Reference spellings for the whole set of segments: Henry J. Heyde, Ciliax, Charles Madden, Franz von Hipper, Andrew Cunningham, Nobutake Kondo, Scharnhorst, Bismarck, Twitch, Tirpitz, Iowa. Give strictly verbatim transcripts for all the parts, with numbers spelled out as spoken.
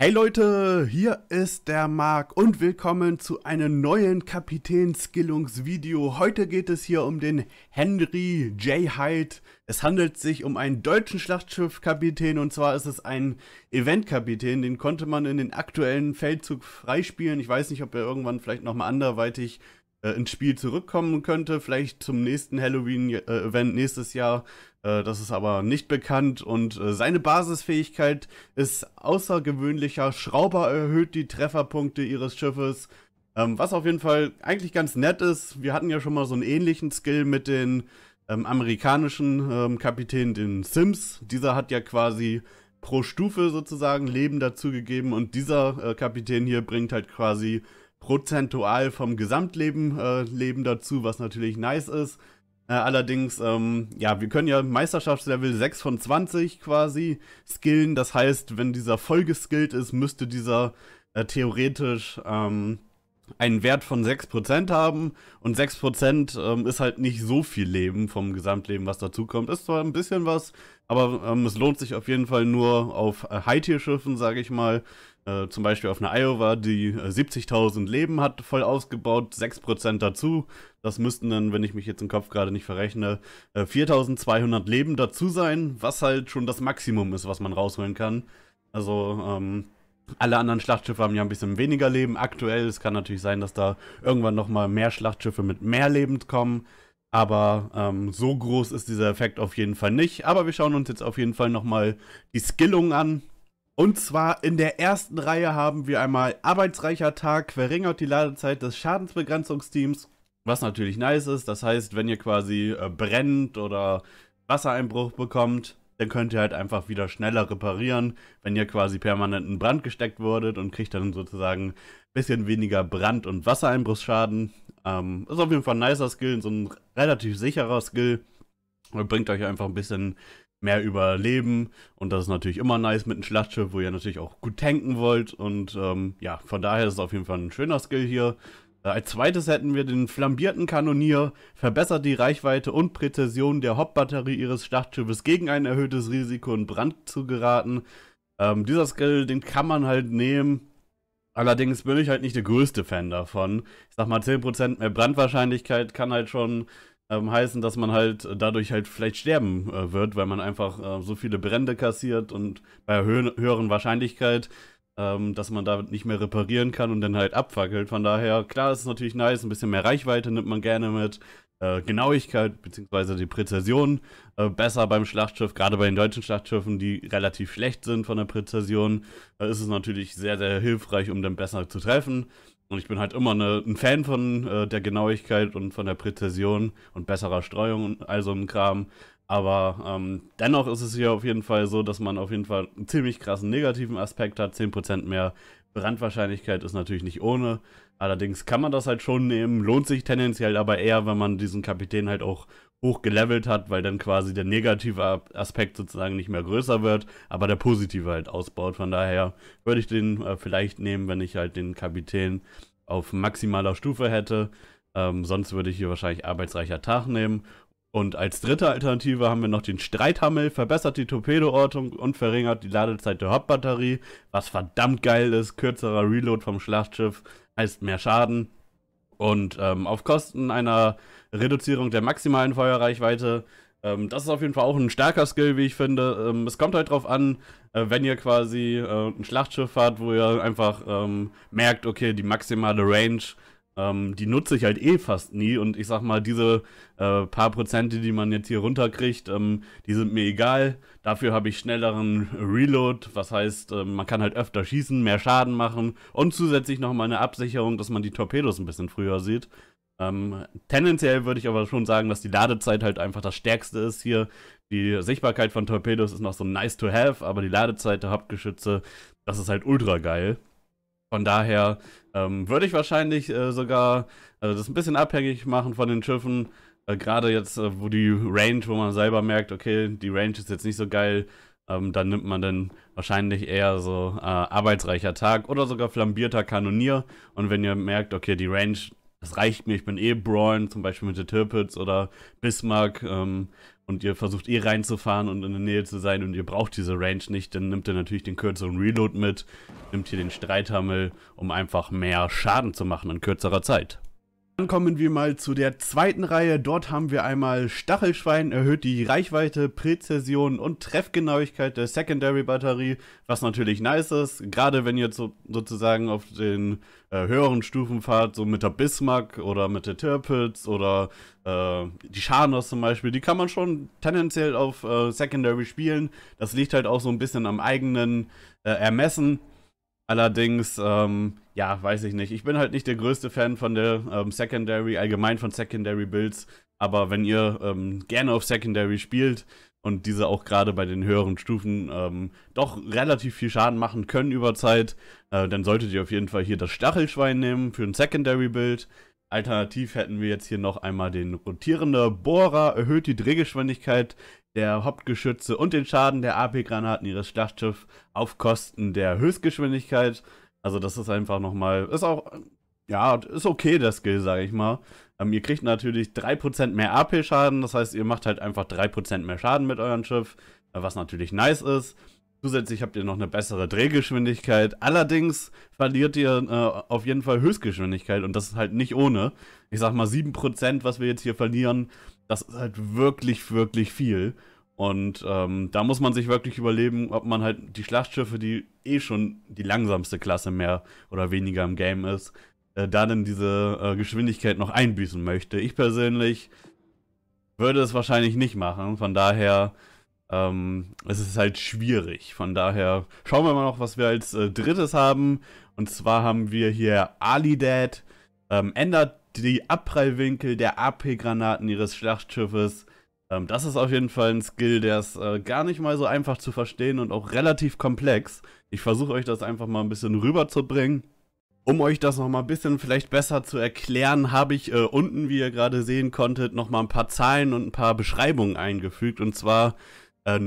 Hey Leute, hier ist der Marc und willkommen zu einem neuen Kapitänskillungsvideo. Heute geht es hier um den Henry J. Heyde. Es handelt sich um einen deutschen Schlachtschiffkapitän, und zwar ist es ein Eventkapitän. Den konnte man in den aktuellen Feldzug freispielen. Ich weiß nicht, ob er irgendwann vielleicht nochmal anderweitig äh, ins Spiel zurückkommen könnte. Vielleicht zum nächsten Halloween-Event nächstes Jahr. Das ist aber nicht bekannt, und seine Basisfähigkeit ist außergewöhnlicher Schrauber, erhöht die Trefferpunkte ihres Schiffes, was auf jeden Fall eigentlich ganz nett ist. Wir hatten ja schon mal so einen ähnlichen Skill mit den ähm, amerikanischen ähm, Kapitän, den Sims. Dieser hat ja quasi pro Stufe sozusagen Leben dazugegeben, und dieser äh, Kapitän hier bringt halt quasi prozentual vom Gesamtleben äh, Leben dazu, was natürlich nice ist. Allerdings, ähm, ja, wir können ja Meisterschaftslevel sechs von zwanzig quasi skillen. Das heißt, wenn dieser vollgeskillt ist, müsste dieser äh, theoretisch ähm, einen Wert von sechs Prozent haben. Und sechs Prozent ähm, ist halt nicht so viel Leben vom Gesamtleben, was dazukommt. Ist zwar ein bisschen was, aber ähm, es lohnt sich auf jeden Fall nur auf äh, High-Tier-Schiffen, sage ich mal. Äh, zum Beispiel auf einer Iowa, die äh, siebzigtausend Leben hat, voll ausgebaut, sechs Prozent dazu. Das müssten dann, wenn ich mich jetzt im Kopf gerade nicht verrechne, äh, viertausendzweihundert Leben dazu sein, was halt schon das Maximum ist, was man rausholen kann. Also ähm, alle anderen Schlachtschiffe haben ja ein bisschen weniger Leben aktuell. Es kann natürlich sein, dass da irgendwann nochmal mehr Schlachtschiffe mit mehr Leben kommen. Aber ähm, so groß ist dieser Effekt auf jeden Fall nicht. Aber wir schauen uns jetzt auf jeden Fall nochmal die Skillung an. Und zwar in der ersten Reihe haben wir einmal arbeitsreicher Tag, verringert die Ladezeit des Schadensbegrenzungsteams, was natürlich nice ist. Das heißt, wenn ihr quasi äh, brennt oder Wassereinbruch bekommt, dann könnt ihr halt einfach wieder schneller reparieren, wenn ihr quasi permanent in Brand gesteckt wurdet, und kriegt dann sozusagen ein bisschen weniger Brand- und Wassereinbruchsschaden. Ähm, ist auf jeden Fall ein nicer Skill, so ein relativ sicherer Skill, und bringt euch einfach ein bisschen mehr Überleben, und das ist natürlich immer nice mit einem Schlachtschiff, wo ihr natürlich auch gut tanken wollt, und ähm, ja, von daher ist es auf jeden Fall ein schöner Skill hier. Äh, als zweites hätten wir den flambierten Kanonier, verbessert die Reichweite und Präzision der Hauptbatterie ihres Schlachtschiffes gegen ein erhöhtes Risiko, in Brand zu geraten. Ähm, dieser Skill, den kann man halt nehmen. Allerdings bin ich halt nicht der größte Fan davon. Ich sag mal, zehn Prozent mehr Brandwahrscheinlichkeit kann halt schon Ähm, heißen, dass man halt dadurch halt vielleicht sterben äh, wird, weil man einfach äh, so viele Brände kassiert, und bei hö höheren Wahrscheinlichkeit, ähm, dass man damit nicht mehr reparieren kann und dann halt abfackelt. Von daher, klar, ist es natürlich nice, ein bisschen mehr Reichweite nimmt man gerne mit, äh, Genauigkeit bzw. die Präzision äh, besser beim Schlachtschiff, gerade bei den deutschen Schlachtschiffen, die relativ schlecht sind von der Präzision, äh, ist es natürlich sehr, sehr hilfreich, um dann besser zu treffen. Und ich bin halt immer eine, ein Fan von äh, der Genauigkeit und von der Präzision und besserer Streuung und all so einem Kram. Aber ähm, dennoch ist es hier auf jeden Fall so, dass man auf jeden Fall einen ziemlich krassen negativen Aspekt hat. zehn Prozent mehr Brandwahrscheinlichkeit ist natürlich nicht ohne. Allerdings kann man das halt schon nehmen. Lohnt sich tendenziell aber eher, wenn man diesen Kapitän halt auch hoch gelevelt hat, weil dann quasi der negative Aspekt sozusagen nicht mehr größer wird, aber der positive halt ausbaut. Von daher würde ich den äh, vielleicht nehmen, wenn ich halt den Kapitän auf maximaler Stufe hätte. Ähm, sonst würde ich hier wahrscheinlich arbeitsreicher Tag nehmen. Und als dritte Alternative haben wir noch den Streithammel, verbessert die Torpedoortung und verringert die Ladezeit der Hauptbatterie, was verdammt geil ist. Kürzerer Reload vom Schlachtschiff heißt mehr Schaden. Und ähm, auf Kosten einer Reduzierung der maximalen Feuerreichweite. Ähm, das ist auf jeden Fall auch ein starker Skill, wie ich finde. Ähm, es kommt halt drauf an, äh, wenn ihr quasi äh, ein Schlachtschiff habt, wo ihr einfach ähm, merkt, okay, die maximale Range, ähm, die nutze ich halt eh fast nie. Und ich sag mal, diese äh, paar Prozente, die man jetzt hier runterkriegt, ähm, die sind mir egal. Dafür habe ich schnelleren Reload, was heißt, man kann halt öfter schießen, mehr Schaden machen, und zusätzlich nochmal eine Absicherung, dass man die Torpedos ein bisschen früher sieht. Ähm, tendenziell würde ich aber schon sagen, dass die Ladezeit halt einfach das Stärkste ist hier. Die Sichtbarkeit von Torpedos ist noch so nice to have, aber die Ladezeit der Hauptgeschütze, das ist halt ultra geil. Von daher ähm, würde ich wahrscheinlich äh, sogar äh, das ein bisschen abhängig machen von den Schiffen. Gerade jetzt, wo die Range, wo man selber merkt, okay, die Range ist jetzt nicht so geil, ähm, dann nimmt man dann wahrscheinlich eher so äh, arbeitsreicher Tag oder sogar flambierter Kanonier. Und wenn ihr merkt, okay, die Range, das reicht mir, ich bin eh Brawn, zum Beispiel mit der Tirpitz oder Bismarck ähm, und ihr versucht eh reinzufahren und in der Nähe zu sein und ihr braucht diese Range nicht, dann nimmt ihr natürlich den kürzeren Reload mit, nimmt hier den Streithammel, um einfach mehr Schaden zu machen in kürzerer Zeit. Dann kommen wir mal zu der zweiten Reihe. Dort haben wir einmal Stachelschwein, erhöht die Reichweite, Präzision und Treffgenauigkeit der Secondary Batterie, was natürlich nice ist, gerade wenn ihr so, sozusagen auf den äh, höheren Stufen fahrt, so mit der Bismarck oder mit der Tirpitz oder äh, die Scharnhorst zum Beispiel, die kann man schon tendenziell auf äh, Secondary spielen. Das liegt halt auch so ein bisschen am eigenen äh, Ermessen. Allerdings, ähm, ja, weiß ich nicht. Ich bin halt nicht der größte Fan von der ähm, Secondary, allgemein von Secondary Builds. Aber wenn ihr ähm, gerne auf Secondary spielt und diese auch gerade bei den höheren Stufen ähm, doch relativ viel Schaden machen können über Zeit, äh, dann solltet ihr auf jeden Fall hier das Stachelschwein nehmen für ein Secondary Build. Alternativ hätten wir jetzt hier noch einmal den rotierenden Bohrer, erhöht die Drehgeschwindigkeit der Hauptgeschütze und den Schaden der A P-Granaten ihres Schlachtschiffs auf Kosten der Höchstgeschwindigkeit. Also das ist einfach nochmal, ist auch, ja, ist okay der Skill, sage ich mal. Ähm, ihr kriegt natürlich drei Prozent mehr A P-Schaden, das heißt, ihr macht halt einfach drei Prozent mehr Schaden mit eurem Schiff, was natürlich nice ist. Zusätzlich habt ihr noch eine bessere Drehgeschwindigkeit, allerdings verliert ihr äh, auf jeden Fall Höchstgeschwindigkeit und das ist halt nicht ohne. Ich sag mal sieben Prozent, was wir jetzt hier verlieren, das ist halt wirklich, wirklich viel. Und ähm, da muss man sich wirklich überlegen, ob man halt die Schlachtschiffe, die eh schon die langsamste Klasse mehr oder weniger im Game ist, äh, da dann diese äh, Geschwindigkeit noch einbüßen möchte. Ich persönlich würde es wahrscheinlich nicht machen, von daher... Ähm, es ist halt schwierig, von daher schauen wir mal noch, was wir als äh, drittes haben. Und zwar haben wir hier Alidad, ähm, ändert die Abprallwinkel der A P-Granaten ihres Schlachtschiffes. Ähm, das ist auf jeden Fall ein Skill, der ist äh, gar nicht mal so einfach zu verstehen und auch relativ komplex. Ich versuche euch das einfach mal ein bisschen rüberzubringen. Um euch das nochmal ein bisschen vielleicht besser zu erklären, habe ich äh, unten, wie ihr gerade sehen konntet, nochmal ein paar Zahlen und ein paar Beschreibungen eingefügt. Und zwar...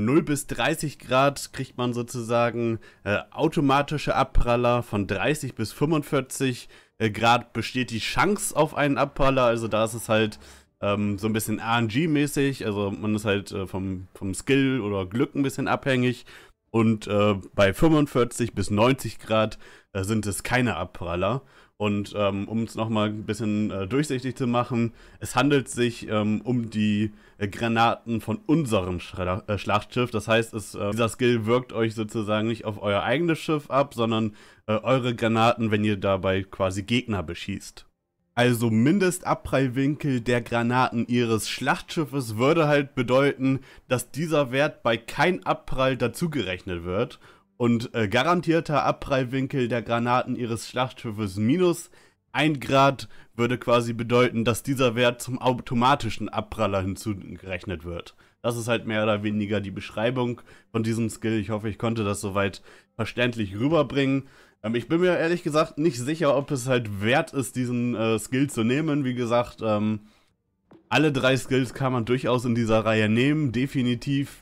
null bis dreißig Grad kriegt man sozusagen äh, automatische Abpraller, von dreißig bis fünfundvierzig äh, Grad besteht die Chance auf einen Abpraller, also da ist es halt ähm, so ein bisschen R N G-mäßig, also man ist halt äh, vom, vom Skill oder Glück ein bisschen abhängig und äh, bei fünfundvierzig bis neunzig Grad äh, sind es keine Abpraller. Und ähm, um es nochmal ein bisschen äh, durchsichtig zu machen, es handelt sich ähm, um die äh, Granaten von unserem Schra äh, Schlachtschiff. Das heißt, es, äh, dieser Skill wirkt euch sozusagen nicht auf euer eigenes Schiff ab, sondern äh, eure Granaten, wenn ihr dabei quasi Gegner beschießt. Also Mindestabprallwinkel der Granaten ihres Schlachtschiffes würde halt bedeuten, dass dieser Wert bei kein Abprall dazugerechnet wird. Und äh, garantierter Abprallwinkel der Granaten ihres Schlachtschiffes minus ein Grad würde quasi bedeuten, dass dieser Wert zum automatischen Abpraller hinzugerechnet wird. Das ist halt mehr oder weniger die Beschreibung von diesem Skill. Ich hoffe, ich konnte das soweit verständlich rüberbringen. Ähm, ich bin mir ehrlich gesagt nicht sicher, ob es halt wert ist, diesen äh, Skill zu nehmen. Wie gesagt, ähm, alle drei Skills kann man durchaus in dieser Reihe nehmen, definitiv.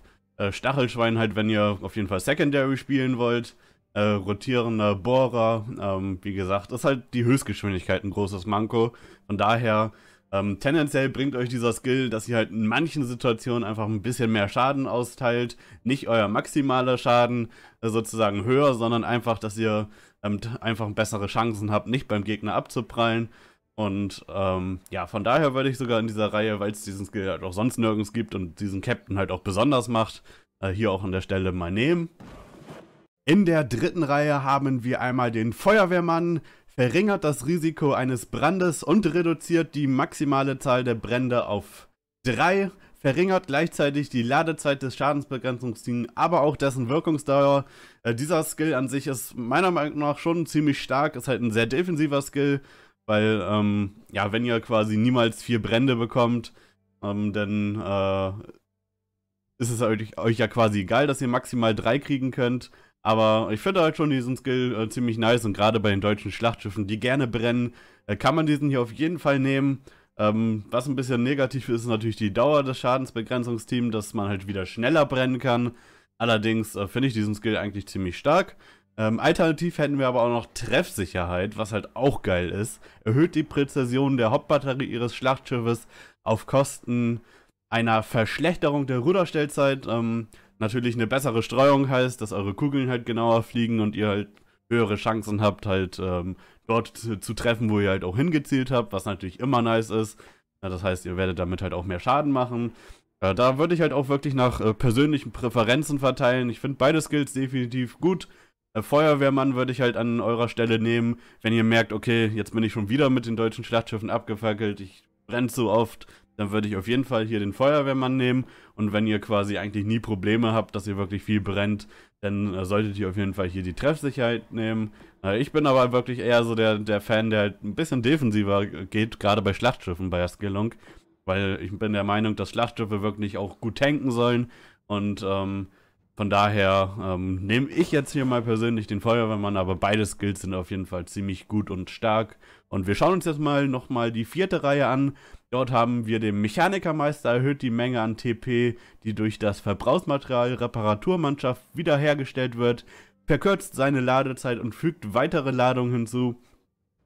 Stachelschwein halt, wenn ihr auf jeden Fall Secondary spielen wollt, äh, rotierender Bohrer, ähm, wie gesagt, ist halt die Höchstgeschwindigkeit ein großes Manko. Von daher, ähm, tendenziell bringt euch dieser Skill, dass ihr halt in manchen Situationen einfach ein bisschen mehr Schaden austeilt, nicht euer maximaler Schaden äh, sozusagen höher, sondern einfach, dass ihr ähm, einfach bessere Chancen habt, nicht beim Gegner abzuprallen. Und ähm, ja, von daher würde ich sogar in dieser Reihe, weil es diesen Skill halt auch sonst nirgends gibt und diesen Captain halt auch besonders macht, äh, hier auch an der Stelle mal nehmen. In der dritten Reihe haben wir einmal den Feuerwehrmann, verringert das Risiko eines Brandes und reduziert die maximale Zahl der Brände auf drei, verringert gleichzeitig die Ladezeit des Schadensbegrenzungsteams, aber auch dessen Wirkungsdauer. Äh, dieser Skill an sich ist meiner Meinung nach schon ziemlich stark, ist halt ein sehr defensiver Skill. Weil, ähm, ja, wenn ihr quasi niemals vier Brände bekommt, ähm, dann äh, ist es euch, euch ja quasi egal, dass ihr maximal drei kriegen könnt. Aber ich finde halt schon diesen Skill äh, ziemlich nice und gerade bei den deutschen Schlachtschiffen, die gerne brennen, äh, kann man diesen hier auf jeden Fall nehmen. Ähm, was ein bisschen negativ ist, ist natürlich die Dauer des Schadensbegrenzungsteams, dass man halt wieder schneller brennen kann. Allerdings äh, finde ich diesen Skill eigentlich ziemlich stark. Ähm, alternativ hätten wir aber auch noch Treffsicherheit, was halt auch geil ist. Erhöht die Präzision der Hauptbatterie ihres Schlachtschiffes auf Kosten einer Verschlechterung der Ruderstellzeit. Ähm, natürlich eine bessere Streuung heißt, dass eure Kugeln halt genauer fliegen und ihr halt höhere Chancen habt, halt ähm, dort zu, zu treffen, wo ihr halt auch hingezielt habt, was natürlich immer nice ist. Ja, das heißt, ihr werdet damit halt auch mehr Schaden machen. Ja, da würde ich halt auch wirklich nach äh, persönlichen Präferenzen verteilen. Ich finde beide Skills definitiv gut. Äh, Feuerwehrmann würde ich halt an eurer Stelle nehmen, wenn ihr merkt, okay, jetzt bin ich schon wieder mit den deutschen Schlachtschiffen abgefackelt, ich brenne so oft, dann würde ich auf jeden Fall hier den Feuerwehrmann nehmen. Und wenn ihr quasi eigentlich nie Probleme habt, dass ihr wirklich viel brennt, dann äh, solltet ihr auf jeden Fall hier die Treffsicherheit nehmen. Äh, ich bin aber wirklich eher so der, der Fan, der halt ein bisschen defensiver geht, gerade bei Schlachtschiffen bei der Skillung. Weil ich bin der Meinung, dass Schlachtschiffe wirklich auch gut tanken sollen. Und ähm, von daher ähm, nehme ich jetzt hier mal persönlich den Feuerwehrmann. Aber beide Skills sind auf jeden Fall ziemlich gut und stark. Und wir schauen uns jetzt mal nochmal die vierte Reihe an. Dort haben wir den Mechanikermeister, erhöht die Menge an T P, die durch das Verbrauchsmaterial Reparaturmannschaft wiederhergestellt wird, verkürzt seine Ladezeit und fügt weitere Ladungen hinzu.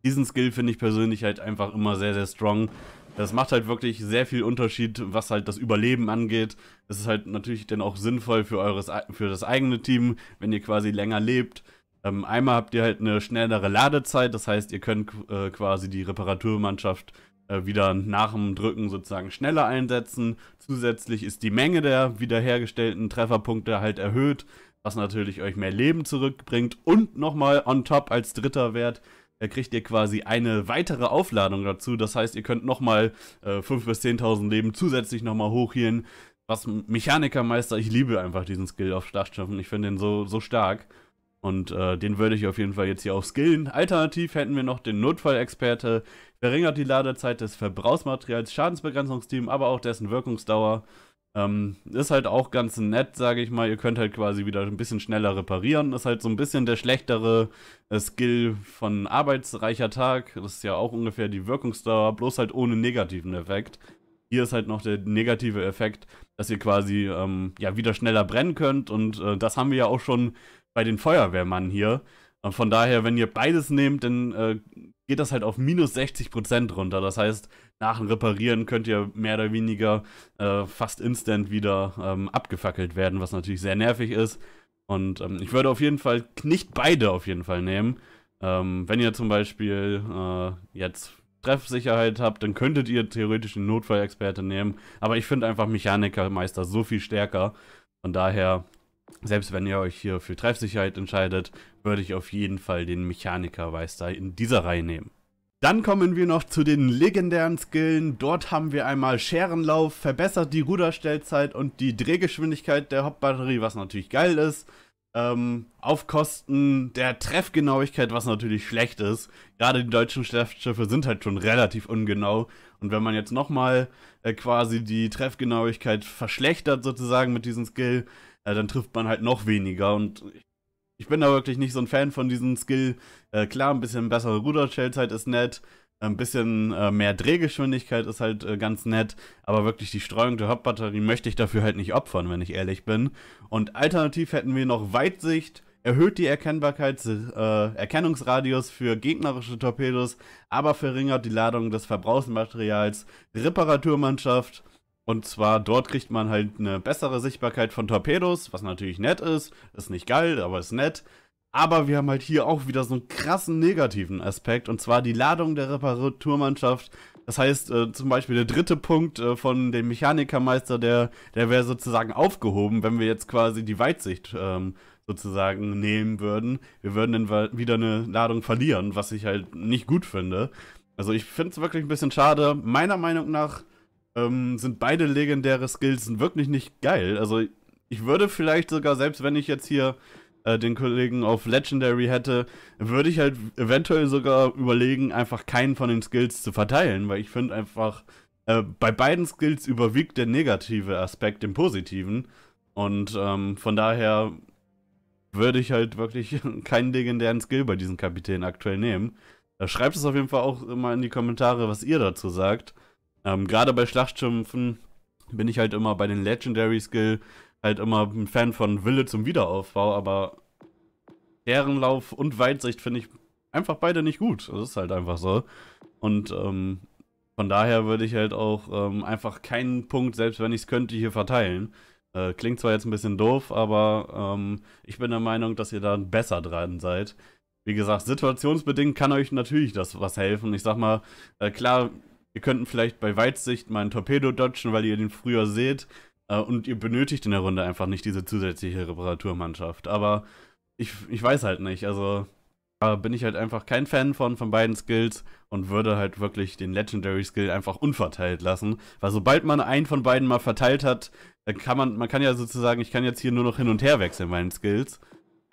Diesen Skill finde ich persönlich halt einfach immer sehr, sehr strong. Das macht halt wirklich sehr viel Unterschied, was halt das Überleben angeht. Das ist halt natürlich dann auch sinnvoll für, eures, für das eigene Team, wenn ihr quasi länger lebt. Ähm, einmal habt ihr halt eine schnellere Ladezeit, das heißt, ihr könnt äh, quasi die Reparaturmannschaft äh, wieder nach dem Drücken sozusagen schneller einsetzen. Zusätzlich ist die Menge der wiederhergestellten Trefferpunkte halt erhöht, was natürlich euch mehr Leben zurückbringt. Und nochmal on top als dritter Wert, da kriegt ihr quasi eine weitere Aufladung dazu. Das heißt, ihr könnt nochmal äh, fünftausend bis zehntausend Leben zusätzlich nochmal hochhielen. Was Mechanikermeister, ich liebe einfach diesen Skill auf Schlachtschiffen. Ich finde den so, so stark. Und äh, den würde ich auf jeden Fall jetzt hier auch skillen. Alternativ hätten wir noch den Notfallexperte. Verringert die Ladezeit des Verbrauchsmaterials, Schadensbegrenzungsteam, aber auch dessen Wirkungsdauer. Ähm, ist halt auch ganz nett, sage ich mal. Ihr könnt halt quasi wieder ein bisschen schneller reparieren. Ist halt so ein bisschen der schlechtere äh, Skill von arbeitsreicher Tag. Das ist ja auch ungefähr die Wirkungsdauer, bloß halt ohne negativen Effekt. Hier ist halt noch der negative Effekt, dass ihr quasi ähm, ja wieder schneller brennen könnt. Und äh, das haben wir ja auch schon bei den Feuerwehrmannen hier. Und von daher, wenn ihr beides nehmt, dann äh, geht das halt auf minus sechzig Prozent runter. Das heißt, nach dem Reparieren könnt ihr mehr oder weniger äh, fast instant wieder ähm, abgefackelt werden, was natürlich sehr nervig ist. Und ähm, ich würde auf jeden Fall nicht beide auf jeden Fall nehmen. Ähm, wenn ihr zum Beispiel äh, jetzt Treffsicherheit habt, dann könntet ihr theoretisch den Notfallexperte nehmen. Aber ich finde einfach Mechanikermeister so viel stärker. Von daher, selbst wenn ihr euch hier für Treffsicherheit entscheidet, würde ich auf jeden Fall den Mechanikermeister in dieser Reihe nehmen. Dann kommen wir noch zu den legendären Skillen. Dort haben wir einmal Scherenlauf, verbessert die Ruderstellzeit und die Drehgeschwindigkeit der Hauptbatterie, was natürlich geil ist. Ähm, auf Kosten der Treffgenauigkeit, was natürlich schlecht ist. Gerade die deutschen Schlachtschiffe sind halt schon relativ ungenau. Und wenn man jetzt nochmal äh, quasi die Treffgenauigkeit verschlechtert sozusagen mit diesem Skill, Ja, dann trifft man halt noch weniger und ich bin da wirklich nicht so ein Fan von diesem Skill. Äh, klar, ein bisschen bessere Ruderstellzeit ist nett, ein bisschen äh, mehr Drehgeschwindigkeit ist halt äh, ganz nett, aber wirklich die Streuung der Hauptbatterie möchte ich dafür halt nicht opfern, wenn ich ehrlich bin. Und alternativ hätten wir noch Weitsicht, erhöht die Erkennbarkeit, äh, Erkennungsradius für gegnerische Torpedos, aber verringert die Ladung des Verbrauchsmaterials, Reparaturmannschaft. Und zwar dort kriegt man halt eine bessere Sichtbarkeit von Torpedos, was natürlich nett ist. Ist nicht geil, aber ist nett. Aber wir haben halt hier auch wieder so einen krassen negativen Aspekt. Und zwar die Ladung der Reparaturmannschaft. Das heißt, äh, zum Beispiel der dritte Punkt äh, von dem Mechanikermeister, der, der wäre sozusagen aufgehoben, wenn wir jetzt quasi die Weitsicht ähm, sozusagen nehmen würden. Wir würden dann wieder eine Ladung verlieren, was ich halt nicht gut finde. Also ich finde es wirklich ein bisschen schade. Meiner Meinung nach Ähm, sind beide legendäre Skills wirklich nicht geil. Also ich würde vielleicht sogar, selbst wenn ich jetzt hier äh, den Kollegen auf Legendary hätte, würde ich halt eventuell sogar überlegen, einfach keinen von den Skills zu verteilen, weil ich finde einfach, äh, bei beiden Skills überwiegt der negative Aspekt den positiven. Und ähm, von daher würde ich halt wirklich keinen legendären Skill bei diesem Kapitän aktuell nehmen. Äh, schreibt es auf jeden Fall auch immer in die Kommentare, was ihr dazu sagt. Ähm, gerade bei Schlachtschiffen bin ich halt immer bei den Legendary Skill halt immer ein Fan von Wille zum Wiederaufbau, aber Scherenlauf und Weitsicht finde ich einfach beide nicht gut. Das ist halt einfach so. Und ähm, Von daher würde ich halt auch ähm, einfach keinen Punkt, selbst wenn ich es könnte, hier verteilen. Äh, klingt zwar jetzt ein bisschen doof, aber ähm, ich bin der Meinung, dass ihr da besser dran seid. Wie gesagt, situationsbedingt kann euch natürlich das was helfen. Ich sag mal, äh, klar, ihr könnten vielleicht bei Weitsicht mal einen Torpedo dodgen, weil ihr den früher seht. Äh, und ihr benötigt in der Runde einfach nicht diese zusätzliche Reparaturmannschaft. Aber ich, ich weiß halt nicht, also... bin ich halt einfach kein Fan von, von beiden Skills und würde halt wirklich den Legendary Skill einfach unverteilt lassen, weil sobald man einen von beiden mal verteilt hat, dann kann man, man kann ja sozusagen, ich kann jetzt hier nur noch hin und her wechseln meinen Skills.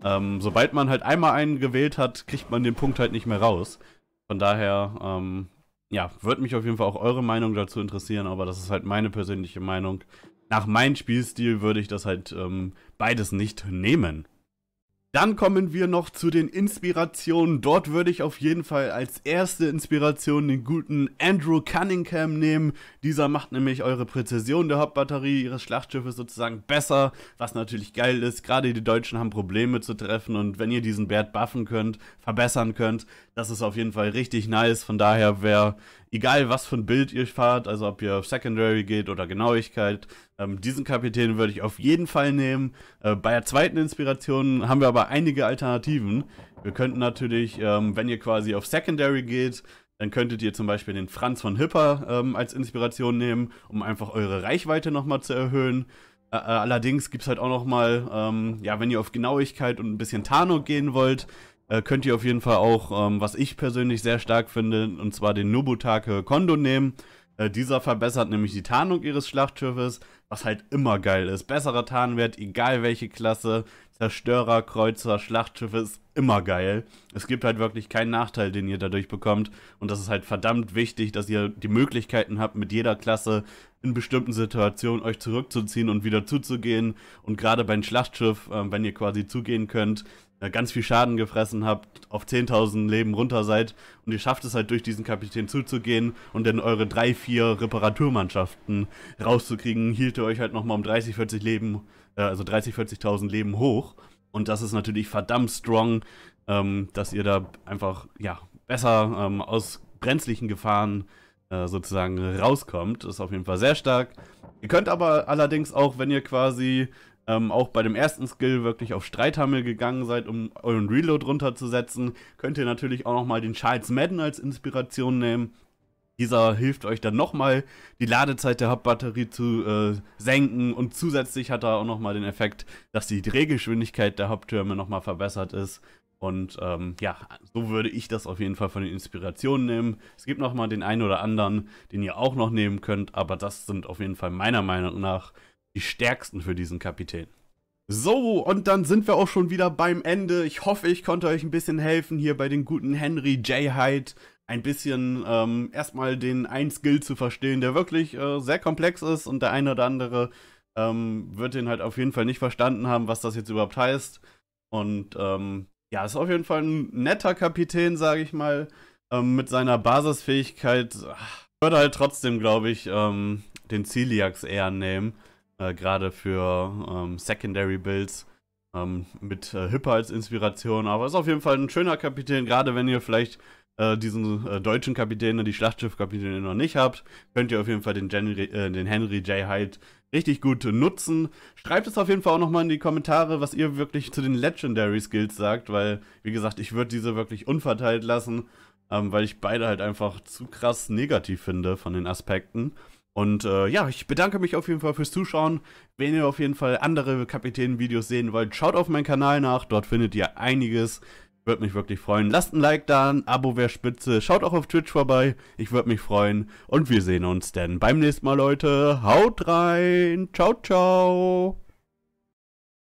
Ähm, sobald man halt einmal einen gewählt hat, kriegt man den Punkt halt nicht mehr raus. Von daher, ähm, ja, würde mich auf jeden Fall auch eure Meinung dazu interessieren, aber das ist halt meine persönliche Meinung. Nach meinem Spielstil würde ich das halt ähm, beides nicht nehmen. Dann kommen wir noch zu den Inspirationen. Dort würde ich auf jeden Fall als erste Inspiration den guten Andrew Cunningham nehmen. Dieser macht nämlich eure Präzision der Hauptbatterie ihres Schlachtschiffes sozusagen besser, was natürlich geil ist. Gerade die Deutschen haben Probleme zu treffen und wenn ihr diesen Wert buffen könnt, verbessern könnt, das ist auf jeden Fall richtig nice. Von daher wäre, egal was für ein Bild ihr fahrt, also ob ihr auf Secondary geht oder Genauigkeit, ähm, diesen Kapitän würde ich auf jeden Fall nehmen. Äh, bei der zweiten Inspiration haben wir aber einige Alternativen. Wir könnten natürlich, ähm, wenn ihr quasi auf Secondary geht, dann könntet ihr zum Beispiel den Franz von Hipper ähm, als Inspiration nehmen, um einfach eure Reichweite nochmal zu erhöhen. Äh, allerdings gibt es halt auch nochmal, ähm, ja, wenn ihr auf Genauigkeit und ein bisschen Tarnung gehen wollt, könnt ihr auf jeden Fall auch, ähm, was ich persönlich sehr stark finde, und zwar den Nobutake Kondo nehmen. Äh, dieser verbessert nämlich die Tarnung ihres Schlachtschiffes, was halt immer geil ist. Besserer Tarnwert, egal welche Klasse, Zerstörer, Kreuzer, Schlachtschiffe, ist immer geil. Es gibt halt wirklich keinen Nachteil, den ihr dadurch bekommt. Und das ist halt verdammt wichtig, dass ihr die Möglichkeiten habt, mit jeder Klasse in bestimmten Situationen euch zurückzuziehen und wieder zuzugehen. Und gerade beim Schlachtschiff, äh, wenn ihr quasi zugehen könnt, ganz viel Schaden gefressen habt, auf zehntausend Leben runter seid und ihr schafft es halt durch diesen Kapitän zuzugehen und dann eure drei, vier Reparaturmannschaften rauszukriegen, hielt ihr euch halt nochmal um dreißig, vierzig Leben, äh, also dreißig, vierzigtausend Leben hoch, und das ist natürlich verdammt strong, ähm, dass ihr da einfach, ja, besser ähm, aus brenzlichen Gefahren äh, sozusagen rauskommt. Das ist auf jeden Fall sehr stark. Ihr könnt aber allerdings auch, wenn ihr quasi Ähm, auch bei dem ersten Skill wirklich auf Streithammel gegangen seid, um euren Reload runterzusetzen, könnt ihr natürlich auch nochmal den Charles Madden als Inspiration nehmen. Dieser hilft euch dann nochmal, die Ladezeit der Hauptbatterie zu äh, senken, und zusätzlich hat er auch nochmal den Effekt, dass die Drehgeschwindigkeit der Haupttürme nochmal verbessert ist. Und ähm, ja, so würde ich das auf jeden Fall von den Inspirationen nehmen. Es gibt nochmal den einen oder anderen, den ihr auch noch nehmen könnt, aber das sind auf jeden Fall meiner Meinung nach die stärksten für diesen Kapitän. So, und dann sind wir auch schon wieder beim Ende. Ich hoffe, ich konnte euch ein bisschen helfen hier bei den guten Henry J. Heyde. Ein bisschen ähm, erstmal den einen Skill zu verstehen, der wirklich äh, sehr komplex ist, und der eine oder andere ähm, wird den halt auf jeden Fall nicht verstanden haben, was das jetzt überhaupt heißt. Und ähm, ja, ist auf jeden Fall ein netter Kapitän, sage ich mal, ähm, mit seiner Basisfähigkeit. Ich würde halt trotzdem, glaube ich, ähm, den Ciliax eher nehmen. Äh, gerade für ähm, Secondary Builds ähm, mit äh, Hipper als Inspiration. Aber ist auf jeden Fall ein schöner Kapitän, gerade wenn ihr vielleicht äh, diesen äh, deutschen Kapitän, die Schlachtschiff-Kapitäne noch nicht habt, könnt ihr auf jeden Fall den, Henry, äh, den Henry J. Heyde richtig gut nutzen. Schreibt es auf jeden Fall auch nochmal in die Kommentare, was ihr wirklich zu den Legendary Skills sagt, weil, wie gesagt, ich würde diese wirklich unverteilt lassen, ähm, weil ich beide halt einfach zu krass negativ finde von den Aspekten. Und äh, ja, ich bedanke mich auf jeden Fall fürs Zuschauen. Wenn ihr auf jeden Fall andere Kapitänen-Videos sehen wollt, schaut auf meinen Kanal nach. Dort findet ihr einiges. Würde mich wirklich freuen. Lasst ein Like da, ein Abo wäre spitze. Schaut auch auf Twitch vorbei. Ich würde mich freuen. Und wir sehen uns dann beim nächsten Mal, Leute. Haut rein. Ciao, ciao.